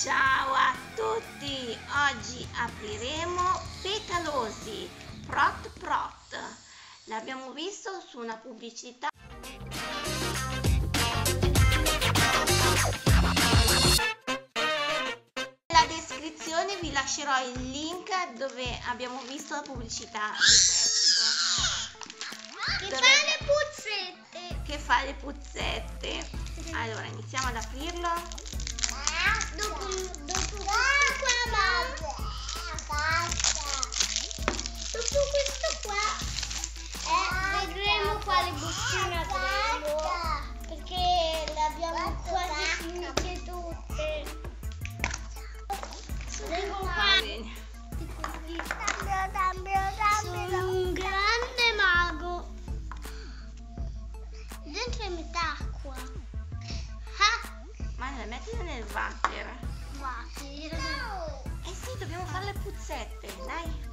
Ciao a tutti! Oggi apriremo Petalosi Prot Prot. L'abbiamo visto su una pubblicità. Nella descrizione vi lascerò il link dove abbiamo visto la pubblicità di questo. Che fa le puzzette! Allora, iniziamo ad aprirlo. Dopo questo qua vedremo quale bustina avremo, perché le abbiamo quasi finite tutte. Sono un grande mago. Dentro è metà acqua. Ma le mettila nel water. No. Eh sì, dobbiamo fare le puzzette, dai.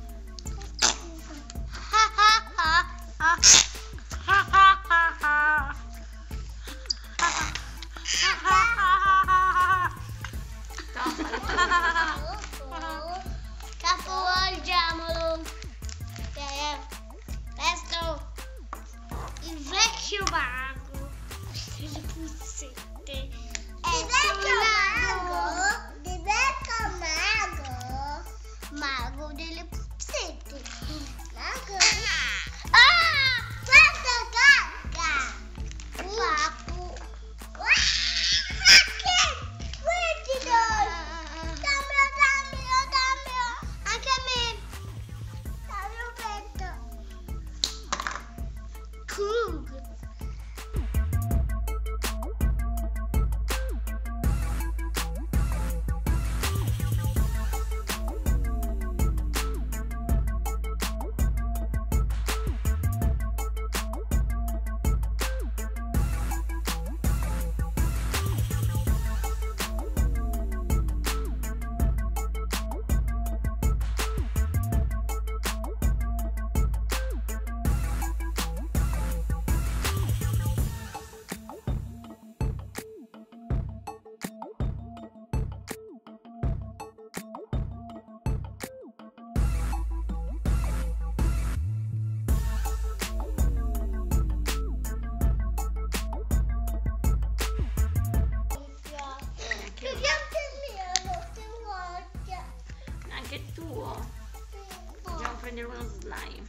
Capovolgiamolo. Questo il vecchio mago. Le puzzette. Tuo. Andiamo a prendere uno slime.